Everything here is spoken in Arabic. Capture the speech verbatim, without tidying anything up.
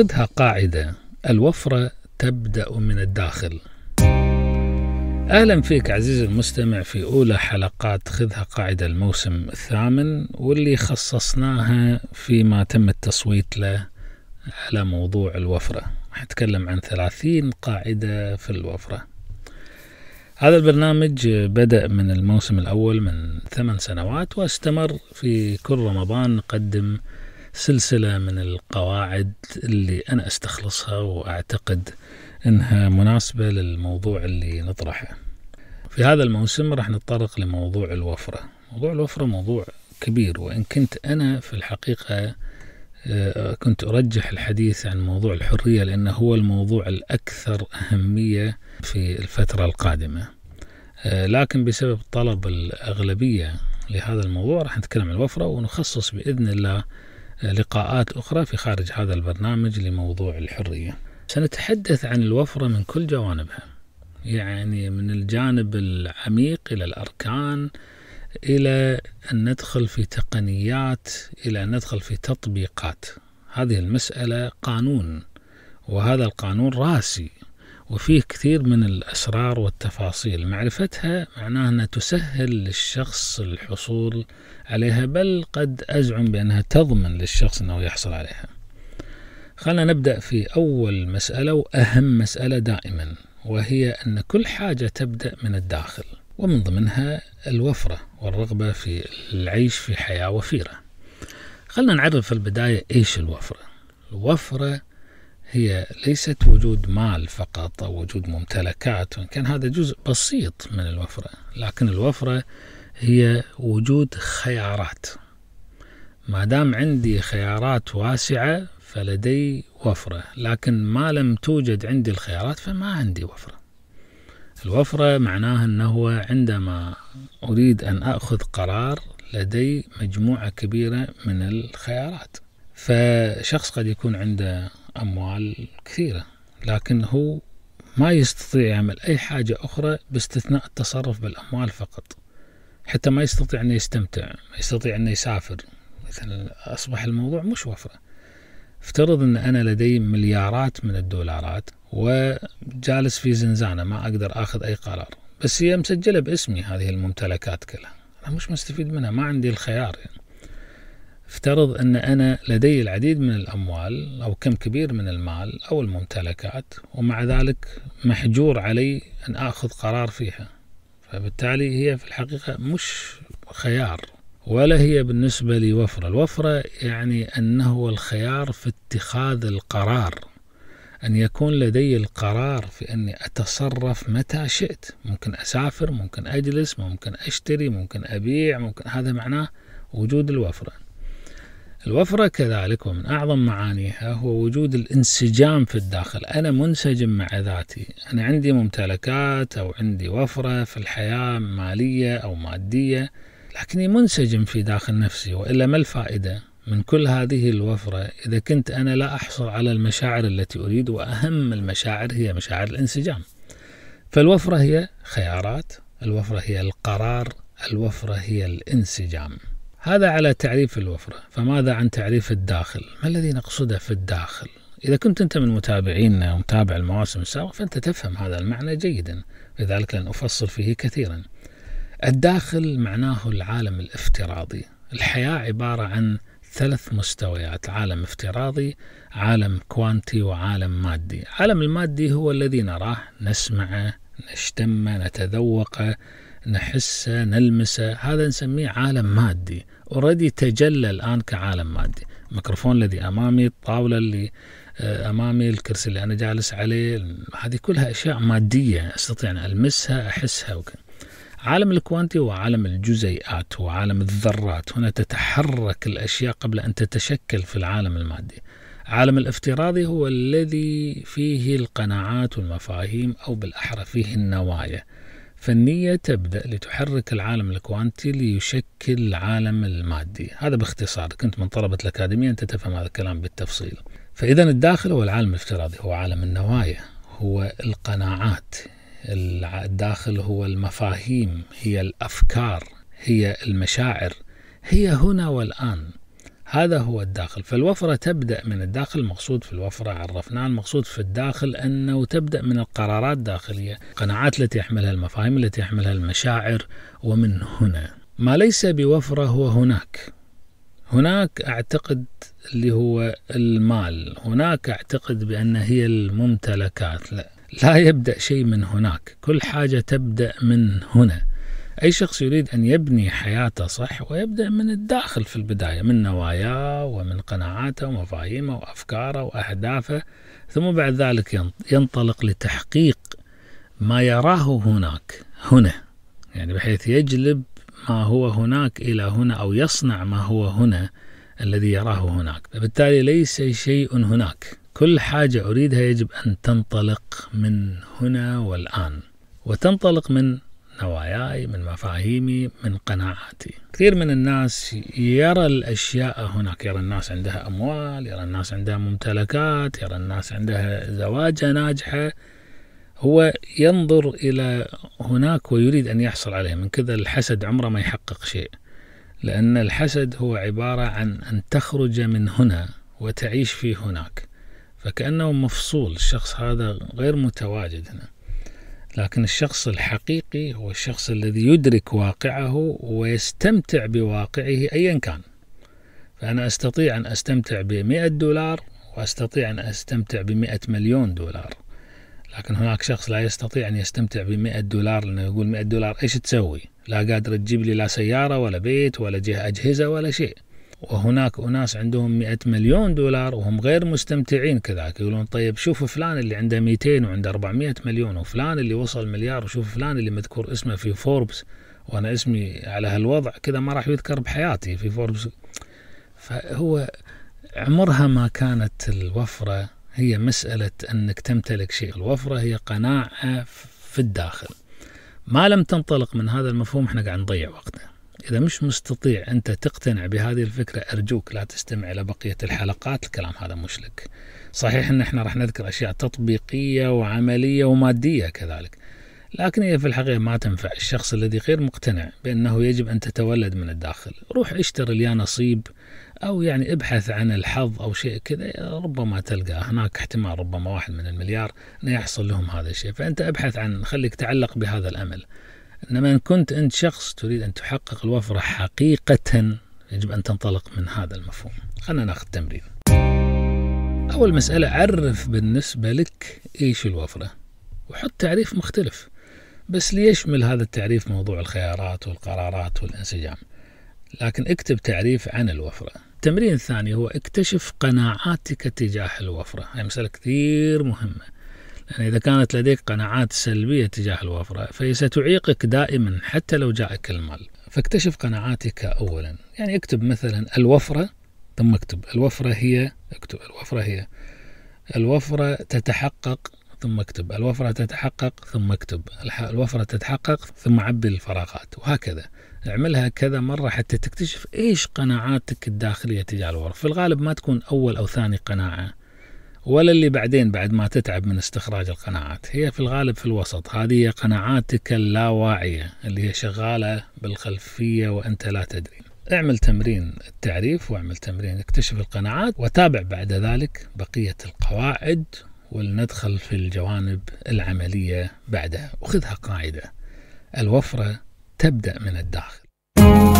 خذها قاعدة، الوفرة تبدأ من الداخل. أهلا فيك عزيزي المستمع في أولى حلقات خذها قاعدة الموسم الثامن، واللي خصصناها فيما تم التصويت له على موضوع الوفرة. هنتكلم عن ثلاثين قاعدة في الوفرة. هذا البرنامج بدأ من الموسم الأول من ثمان سنوات، واستمر في كل رمضان نقدم سلسلة من القواعد اللي أنا استخلصها وأعتقد أنها مناسبة للموضوع اللي نطرحه. في هذا الموسم راح نتطرق لموضوع الوفرة. موضوع الوفرة موضوع كبير، وإن كنت أنا في الحقيقة كنت أرجح الحديث عن موضوع الحرية، لأنه هو الموضوع الأكثر أهمية في الفترة القادمة، لكن بسبب طلب الأغلبية لهذا الموضوع راح نتكلم عن الوفرة، ونخصص بإذن الله لقاءات أخرى في خارج هذا البرنامج لموضوع الحرية. سنتحدث عن الوفرة من كل جوانبها، يعني من الجانب العميق إلى الأركان، إلى أن ندخل في تقنيات، إلى أن ندخل في تطبيقات. هذه المسألة قانون، وهذا القانون راسي وفيه كثير من الأسرار والتفاصيل. معرفتها معناها أنها تسهل للشخص الحصول عليها، بل قد أزعم بأنها تضمن للشخص أنه يحصل عليها. خلنا نبدأ في أول مسألة وأهم مسألة دائما، وهي أن كل حاجة تبدأ من الداخل، ومن ضمنها الوفرة والرغبة في العيش في حياة وفيرة. خلنا نعرف في البداية إيش الوفرة. الوفرة هي ليست وجود مال فقط أو وجود ممتلكات، وإن كان هذا جزء بسيط من الوفرة، لكن الوفرة هي وجود خيارات. ما دام عندي خيارات واسعة فلدي وفرة، لكن ما لم توجد عندي الخيارات فما عندي وفرة. الوفرة معناها أنه عندما أريد أن أخذ قرار لدي مجموعة كبيرة من الخيارات. فشخص قد يكون عنده أموال كثيرة، لكن هو ما يستطيع يعمل أي حاجة أخرى باستثناء التصرف بالأموال فقط. حتى ما يستطيع أن يستمتع، ما يستطيع أن يسافر مثلا. أصبح الموضوع مش وفرة. افترض أن أنا لدي مليارات من الدولارات وجالس في زنزانة، ما أقدر أخذ أي قرار، بس هي مسجلة باسمي هذه الممتلكات كلها، أنا مش مستفيد منها، ما عندي الخيار يعني. افترض أن أنا لدي العديد من الأموال أو كم كبير من المال أو الممتلكات، ومع ذلك محجور علي أن أخذ قرار فيها، فبالتالي هي في الحقيقة مش خيار، ولا هي بالنسبة لي وفرة. الوفرة يعني أنه الخيار في اتخاذ القرار، أن يكون لدي القرار في أني أتصرف متى شئت. ممكن أسافر، ممكن أجلس، ممكن أشتري، ممكن أبيع، ممكن. هذا معناه وجود الوفرة. الوفرة كذلك ومن أعظم معانيها هو وجود الانسجام في الداخل. أنا منسجم مع ذاتي، أنا عندي ممتلكات أو عندي وفرة في الحياة مالية أو مادية، لكني منسجم في داخل نفسي، وإلا ما الفائدة من كل هذه الوفرة إذا كنت أنا لا أحصل على المشاعر التي أريد؟ وأهم المشاعر هي مشاعر الانسجام. فالوفرة هي خيارات، الوفرة هي القرار، الوفرة هي الانسجام. هذا على تعريف الوفرة. فماذا عن تعريف الداخل؟ ما الذي نقصده في الداخل؟ إذا كنت أنت من متابعينا ومتابع المواسم السابقة فأنت تفهم هذا المعنى جيدا، لذلك لن أفصل فيه كثيرا. الداخل معناه العالم الافتراضي. الحياة عبارة عن ثلاث مستويات: عالم افتراضي، عالم كوانتي، وعالم مادي. العالم المادي هو الذي نراه، نسمعه، نشتمه، نتذوقه، نحسه، نلمسه. هذا نسميه عالم مادي، أوريدي تجلى الآن كعالم مادي. الميكروفون الذي أمامي، الطاولة اللي أمامي، الكرسي اللي أنا جالس عليه، هذه كلها أشياء مادية أستطيع أن ألمسها، أحسها وكذا. عالم الكوانتي هو عالم الجزيئات وعالم الذرات، هنا تتحرك الأشياء قبل أن تتشكل في العالم المادي. عالم الافتراضي هو الذي فيه القناعات والمفاهيم، أو بالأحرى فيه النوايا. فالنية تبدأ لتحرك العالم الكوانتي ليشكل العالم المادي. هذا باختصار، كنت من طلبة الأكاديمية أنت تفهم هذا الكلام بالتفصيل. فإذا الداخل هو العالم الافتراضي، هو عالم النوايا، هو القناعات. الداخل هو المفاهيم، هي الأفكار، هي المشاعر، هي هنا والآن. هذا هو الداخل. فالوفرة تبدأ من الداخل. المقصود في الوفرة عرفناه، المقصود في الداخل أنه تبدأ من القرارات الداخلية، القناعات التي يحملها، المفاهيم التي يحملها، المشاعر. ومن هنا ما ليس بوفرة هو هناك. هناك أعتقد اللي هو المال، هناك أعتقد بأن هي الممتلكات. لا, لا يبدأ شيء من هناك، كل حاجة تبدأ من هنا. أي شخص يريد أن يبني حياته صح ويبدأ من الداخل في البداية، من نواياه ومن قناعاته ومفاهيمه وأفكاره وأهدافه، ثم بعد ذلك ينطلق لتحقيق ما يراه هناك هنا، يعني بحيث يجلب ما هو هناك إلى هنا، أو يصنع ما هو هنا الذي يراه هناك. فبالتالي ليس شيء هناك، كل حاجة أريدها يجب أن تنطلق من هنا والآن، وتنطلق من نواياي، من مفاهيمي، من قناعاتي. كثير من الناس يرى الأشياء هناك، يرى الناس عندها أموال، يرى الناس عندها ممتلكات، يرى الناس عندها زواجة ناجحة، هو ينظر إلى هناك ويريد أن يحصل عليه. من كذا الحسد عمره ما يحقق شيء، لأن الحسد هو عبارة عن أن تخرج من هنا وتعيش في هناك، فكأنه مفصول، الشخص هذا غير متواجد هنا. لكن الشخص الحقيقي هو الشخص الذي يدرك واقعه ويستمتع بواقعه أيا كان. فأنا أستطيع أن أستمتع بمئة دولار وأستطيع أن أستمتع بمئة مليون دولار، لكن هناك شخص لا يستطيع أن يستمتع بمئة دولار، لأنه يقول مئة دولار إيش تسوي؟ لا قادر تجيب لي لا سيارة ولا بيت ولا جهة أجهزة ولا شيء. وهناك أناس عندهم مئة مليون دولار وهم غير مستمتعين كذلك، يقولون طيب شوفوا فلان اللي عنده مئتين وعنده أربعمئة مليون، وفلان اللي وصل مليار، وشوف فلان اللي مذكور اسمه في فوربس وأنا اسمي على هالوضع كذا ما راح يذكر بحياتي في فوربس. فهو عمرها ما كانت الوفرة هي مسألة أنك تمتلك شيء، الوفرة هي قناعة في الداخل. ما لم تنطلق من هذا المفهوم احنا قاعد نضيع وقتنا. إذا مش مستطيع أنت تقتنع بهذه الفكرة، أرجوك لا تستمع إلى بقية الحلقات، الكلام هذا مشلك. صحيح أن احنا راح نذكر أشياء تطبيقية وعملية ومادية كذلك، لكن هي في الحقيقة ما تنفع. الشخص الذي غير مقتنع بأنه يجب أن تتولد من الداخل، روح اشتري اليا نصيب، أو يعني ابحث عن الحظ أو شيء كذا، ربما تلقى هناك احتمال، ربما واحد من المليار أنه يحصل لهم هذا الشيء. فأنت ابحث عن، خليك تعلق بهذا الأمل. إنما إن كنت أنت شخص تريد أن تحقق الوفرة حقيقة، يجب أن تنطلق من هذا المفهوم. خلنا ناخذ تمرين. أول مسألة، عرف بالنسبة لك إيش الوفرة، وحط تعريف مختلف بس ليشمل هذا التعريف موضوع الخيارات والقرارات والانسجام، لكن اكتب تعريف عن الوفرة. التمرين الثاني هو اكتشف قناعاتك تجاه الوفرة. هي مسألة كثير مهمة، يعني إذا كانت لديك قناعات سلبية تجاه الوفرة فهي ستعيقك دائما حتى لو جاءك المال. فاكتشف قناعاتك أولا، يعني اكتب مثلا الوفرة، ثم اكتب الوفرة هي، اكتب الوفرة هي، الوفرة تتحقق، ثم اكتب الوفرة تتحقق، ثم اكتب الوفرة تتحقق، ثم عبي الفراغات، وهكذا. اعملها كذا مرة حتى تكتشف إيش قناعاتك الداخلية تجاه الوفرة. في الغالب ما تكون أول أو ثاني قناعة، ولا اللي بعدين بعد ما تتعب من استخراج القناعات، هي في الغالب في الوسط. هذه هي قناعاتك اللاواعية اللي هي شغالة بالخلفية وأنت لا تدري. اعمل تمرين التعريف واعمل تمرين اكتشف القناعات، وتابع بعد ذلك بقية القواعد، ولندخل في الجوانب العملية بعدها. وخذها قاعدة، الوفرة تبدأ من الداخل.